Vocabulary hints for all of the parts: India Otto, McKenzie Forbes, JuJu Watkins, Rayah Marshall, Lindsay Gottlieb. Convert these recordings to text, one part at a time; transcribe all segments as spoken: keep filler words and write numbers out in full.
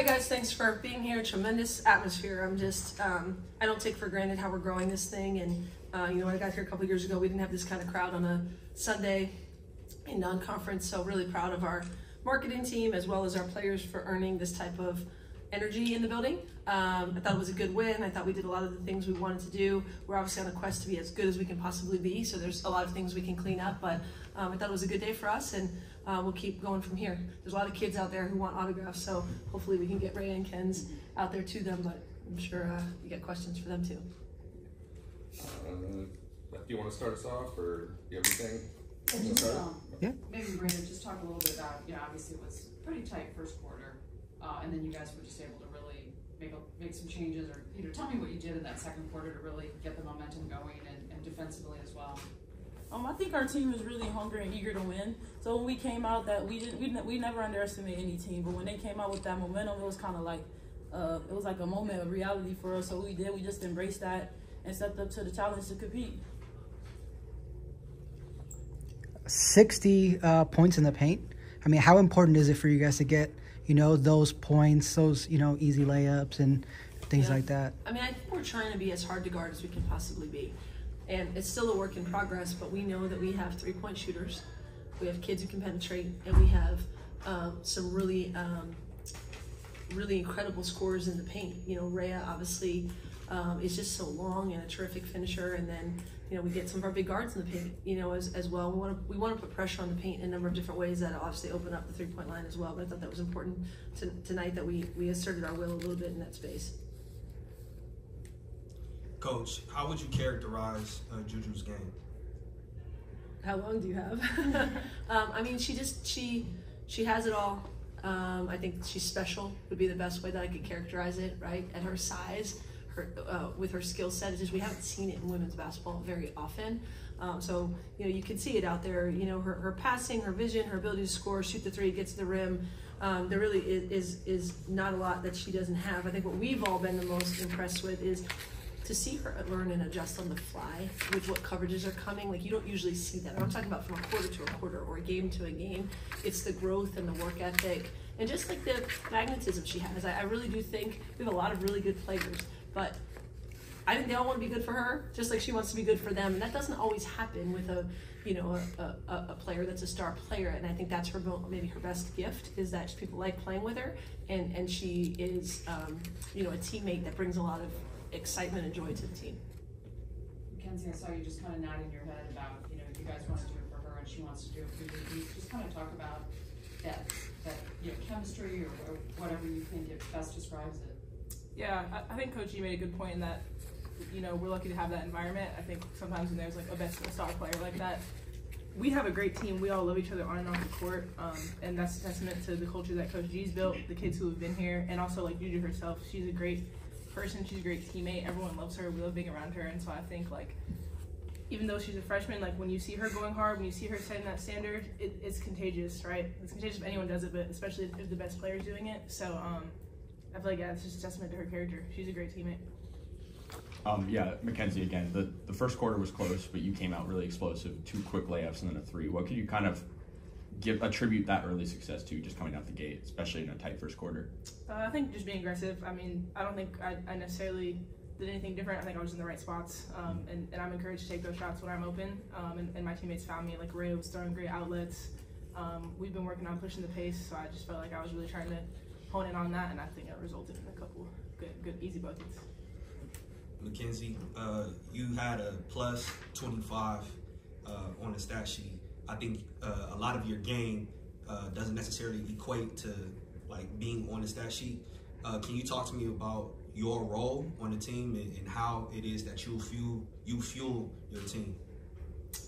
Hi guys, thanks for being here. Tremendous atmosphere. I'm just, um, I don't take for granted how we're growing this thing. And uh, you know, when I got here a couple years ago, we didn't have this kind of crowd on a Sunday in non-conference. So really proud of our marketing team as well as our players for earning this type of energy in the building. Um, I thought it was a good win. I thought we did a lot of the things we wanted to do. We're obviously on a quest to be as good as we can possibly be. So there's a lot of things we can clean up, but um, I thought it was a good day for us. And Uh, we'll keep going from here. There's a lot of kids out there who want autographs, so hopefully we can get Rayah and Ken's out there to them, but I'm sure uh, you got questions for them too. Uh, do you want to start us off, or do you have anything? Yeah, just, um, yeah. Maybe Brandon, just talk a little bit about, you know, obviously it was pretty tight first quarter, uh, and then you guys were just able to really make, a, make some changes, or you know, tell me what you did in that second quarter to really get the momentum going, and, and defensively as well. Um, I think our team is really hungry and eager to win. So when we came out, that we didn't, we, we never underestimate any team. But when they came out with that momentum, it was kind of like, uh, it was like a moment of reality for us. So we did, we just embraced that and stepped up to the challenge to compete. sixty uh, points in the paint. I mean, how important is it for you guys to get, you know, those points, those, you know, easy layups and things yeah. like that? I mean, I think we're trying to be as hard to guard as we can possibly be. And it's still a work in progress, but we know that we have three-point shooters, we have kids who can penetrate, and we have um, some really, um, really incredible scorers in the paint. You know, Rayah obviously um, is just so long and a terrific finisher, and then you know we get some of our big guards in the paint, you know, as as well. We want to we want to put pressure on the paint in a number of different ways that obviously open up the three-point line as well. But I thought that was important to, tonight that we we asserted our will a little bit in that space. Coach, how would you characterize uh, JuJu's game? How long do you have? um, I mean, she just, she she has it all. Um, I think she's special would be the best way that I could characterize it, right? At her size, her uh, with her skill set, it's just we haven't seen it in women's basketball very often. Um, so, you know, you can see it out there. You know, her, her passing, her vision, her ability to score, shoot the three, get to the rim. Um, there really is, is, is not a lot that she doesn't have. I think what we've all been the most impressed with is to see her learn and adjust on the fly with what coverages are coming. Like, you don't usually see that. I'm talking about from a quarter to a quarter or a game to a game. It's the growth and the work ethic and just like the magnetism she has. I, I really do think we have a lot of really good players, but I think they all want to be good for her, just like she wants to be good for them. And that doesn't always happen with a, you know, a, a, a player that's a star player. And I think that's her maybe her best gift is that people like playing with her, and and she is, um, you know, a teammate that brings a lot of excitement and joy to the team. McKenzie, I saw you just kind of nodding your head about, you know, you guys want to do it for her and she wants to do it for you. You just kind of talk about that, that you know, chemistry or, or whatever you think it best describes it. Yeah, I, I think Coach, you made a good point in that, you know, we're lucky to have that environment. I think sometimes when there's like a best a star player like that, we have a great team. We all love each other on and off the court, um, and that's a testament to the culture that Coach G's built, the kids who have been here, and also like JuJu herself. She's a great person, she's a great teammate, everyone loves her, we love being around her, and so I think like even though she's a freshman, like when you see her going hard, when you see her setting that standard, it, it's contagious, right? It's contagious if anyone does it, but especially if, if the best player's doing it. So um, I feel like, yeah, it's just a testament to her character. She's a great teammate. Um, yeah, McKenzie again, the, the first quarter was close, but you came out really explosive, two quick layups and then a three. What could you kind of give attribute that early success to, just coming out the gate, especially in a tight first quarter? Uh, I think just being aggressive. I mean, I don't think I, I necessarily did anything different. I think I was in the right spots, um, and, and I'm encouraged to take those shots when I'm open, um, and, and my teammates found me. Like, Rayah was throwing great outlets. Um, we've been working on pushing the pace, so I just felt like I was really trying to hone in on that, and I think it resulted in a couple good, good easy buckets. McKenzie, uh, you had a plus twenty-five uh, on the stat sheet. I think uh, a lot of your game uh, doesn't necessarily equate to like being on the stat sheet. Uh, can you talk to me about your role on the team and, and how it is that you fuel you fuel your team?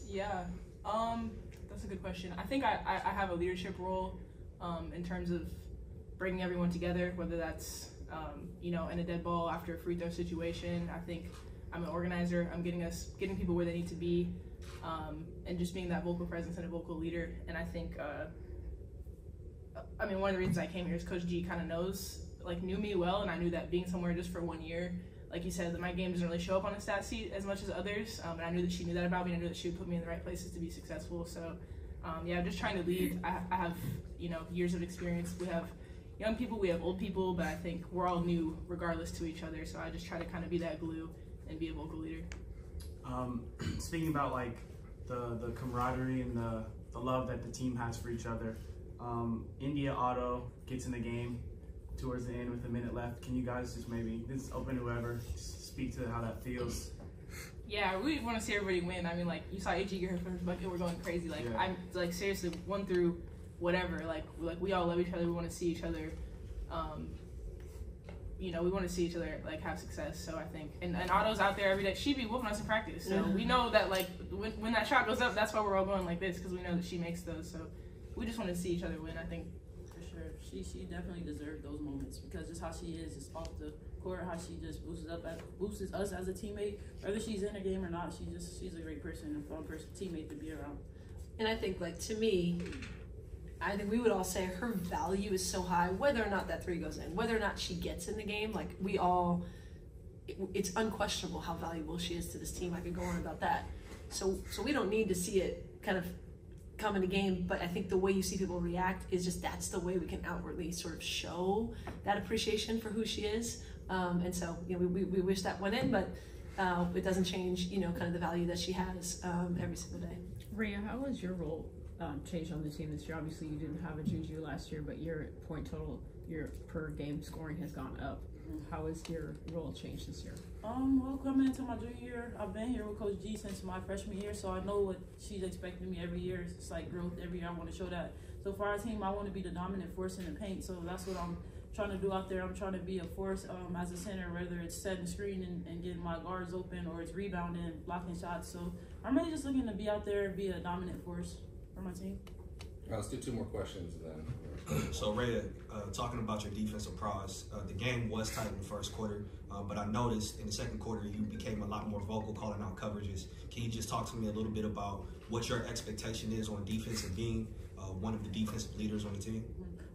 Yeah, um, that's a good question. I think I, I have a leadership role um, in terms of bringing everyone together, whether that's um, you know in a dead ball after a free throw situation. I think I'm an organizer. I'm getting us getting people where they need to be. Um, and just being that vocal presence and a vocal leader. And I think, uh, I mean, one of the reasons I came here is Coach G kind of knows, like knew me well, and I knew that being somewhere just for one year, like you said, that my game doesn't really show up on a stat sheet as much as others. Um, and I knew that she knew that about me, and I knew that she would put me in the right places to be successful. So um, yeah, I'm just trying to lead. I, I have, you know, years of experience. We have young people, we have old people, but I think we're all new regardless to each other. So I just try to kind of be that glue and be a vocal leader. Um, speaking about like the, the camaraderie and the, the love that the team has for each other, um, India Otto gets in the game towards the end with a minute left. Can you guys just maybe, this is open to whoever, just speak to how that feels? Yeah, I really want to see everybody win. I mean, like, you saw A G get her first bucket, we're going crazy. Like, yeah. I'm, like, seriously, one through whatever. Like, like we all love each other. We want to see each other, um, you know, we want to see each other, like, have success. So I think, and, and Otto's out there every day. She be whooping us in practice. So yeah. We know that, like, when, when that shot goes up, that's why we're all going like this, because we know that she makes those. So we just want to see each other win, I think. For sure. She, she definitely deserved those moments, because just how she is, is off the court, how she just boosts up, boosts us as a teammate, whether she's in a game or not. She just, she's a great person and fun person, teammate to be around. And I think, like, to me, I think we would all say her value is so high, whether or not that three goes in, whether or not she gets in the game. Like, we all, it, it's unquestionable how valuable she is to this team. I could go on about that. So, so we don't need to see it kind of come in the game, but I think the way you see people react is just, that's the way we can outwardly sort of show that appreciation for who she is. Um, and so, you know, we, we wish that went in, but uh, it doesn't change, you know, kind of the value that she has um, every single day. Rayah, how has your role um, changed on the team this year? Obviously, you didn't have a JuJu last year, but your point total, your per game scoring has gone up. How has your role changed this year? Um, well, coming into my junior year, I've been here with Coach G since my freshman year, so I know what she's expecting me every year. It's like growth every year. I want to show that. So for our team, I want to be the dominant force in the paint, so that's what I'm trying to do out there. I'm trying to be a force um, as a center, whether it's setting screen and, and getting my guards open, or it's rebounding, blocking shots. So I'm really just looking to be out there and be a dominant force for my team. Right, let's do two more questions then. So Rayah, uh, talking about your defensive prowess, uh, the game was tight in the first quarter, uh, but I noticed in the second quarter you became a lot more vocal calling out coverages. Can you just talk to me a little bit about what your expectation is on defense and being uh, one of the defensive leaders on the team?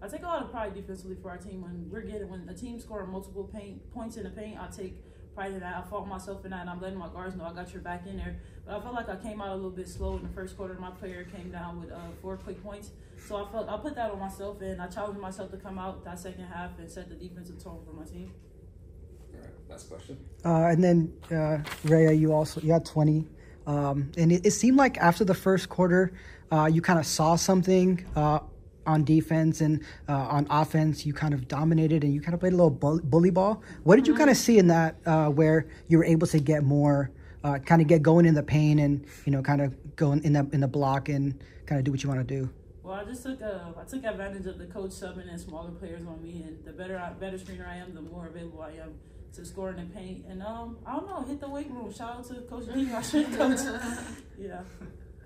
I take a lot of pride defensively for our team. When we're getting, when a team scoring multiple paint, points in the paint, I take pride in that. I fault myself in that, and I'm letting my guards know I got your back in there. But I felt like I came out a little bit slow in the first quarter. My player came down with uh, four quick points, so I felt I put that on myself, and I challenged myself to come out that second half and set the defensive tone for my team. All right, last question. Uh, and then uh, Rayah, you also you had twenty. Um, and it, it seemed like after the first quarter, uh, you kind of saw something uh, on defense, and uh, on offense, you kind of dominated and you kind of played a little bull bully ball. What did you kind of see in that uh, where you were able to get more, uh, kind of get going in the paint and, you know, kind of going in the, in the block and kind of do what you want to do? Well, I just took a, I took advantage of the coach subbing and smaller players on me, and the better I, better screener I am, the more available I am to score in the paint. And um, I don't know, hit the weight room. Shout out to Coach D. I should coach. Yeah.